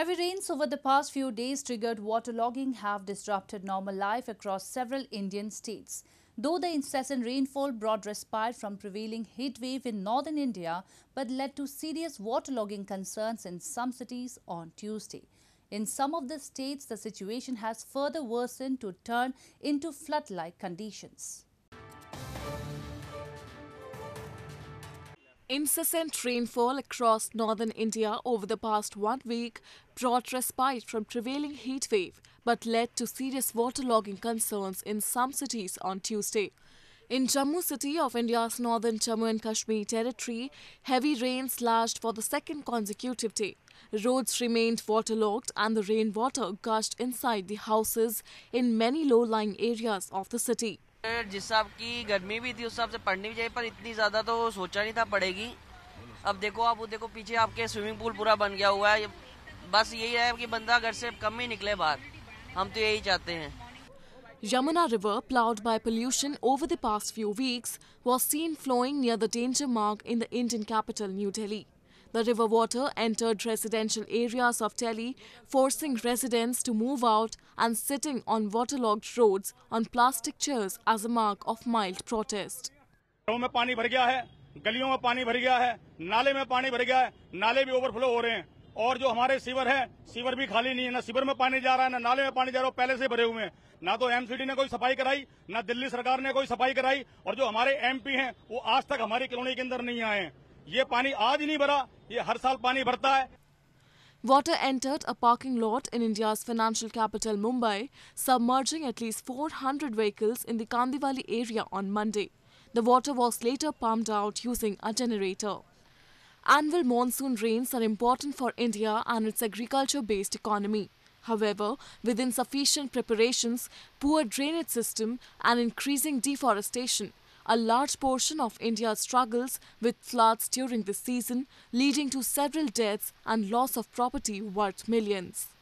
Heavy rains over the past few days triggered waterlogging have disrupted normal life across several Indian states. Though the incessant rainfall brought respite from prevailing heatwave in northern India, but led to serious waterlogging concerns in some cities on Tuesday. In some of the states, the situation has further worsened to turn into flood-like conditions. Incessant rainfall across northern India over the past 1 week brought respite from prevailing heatwave but led to serious waterlogging concerns in some cities on Tuesday. In Jammu city of India's northern Jammu and Kashmir territory, heavy rains lashed for the second consecutive day. Roads remained waterlogged and the rainwater gushed inside the houses in many low-lying areas of the city. जिस हिसाब की गर्मी भी थी उस हिसाब से पढ़नी भी चाहिए पर इतनी ज़्यादा तो सोचा नहीं था पड़ेगी। अब देखो आप वो देखो पीछे आपके स्विमिंग पूल पूरा बन गया हुआ है। बस यही है कि बंदा घर से कम ही निकले बाहर। हम तो यही चाहते हैं। Yamuna River, ploughed by pollution over the past few weeks, was seen flowing near the danger mark in the Indian capital, New Delhi. The river water entered residential areas of Delhi, forcing residents to move out and sitting on waterlogged roads on plastic chairs as a mark of mild protest. में पानी भर गया है, गलियों में पानी भर गया है, नाले में पानी भर गया है, नाले भी ओवरफ्लो हो रहे हैं और जो हमारे सीवर है, सीवर भी खाली नहीं है, ना सीवर में पानी जा रहा है, ना नाले में पानी जा रहा है, पहले से भरे हुए हैं। ना तो MCD ने कोई सफाई कराई, ना दिल्ली सरकार ने कोई सफाई कराई और जो हमारे MP हैं, वो आज तक हमारी कॉलोनी के अंदर नहीं आए हैं। ये पानी आज नहीं भरा, ये हर साल पानी भरता है। Water entered a parking lot in India's financial capital Mumbai, submerging at least 400 vehicles in the Kandivali area on Monday. The water was later pumped out using a generator. Annual monsoon rains are important for India and its agriculture-based economy. However, with insufficient preparations, poor drainage system and increasing deforestation, a large portion of India struggles with floods during this season, leading to several deaths and loss of property worth millions.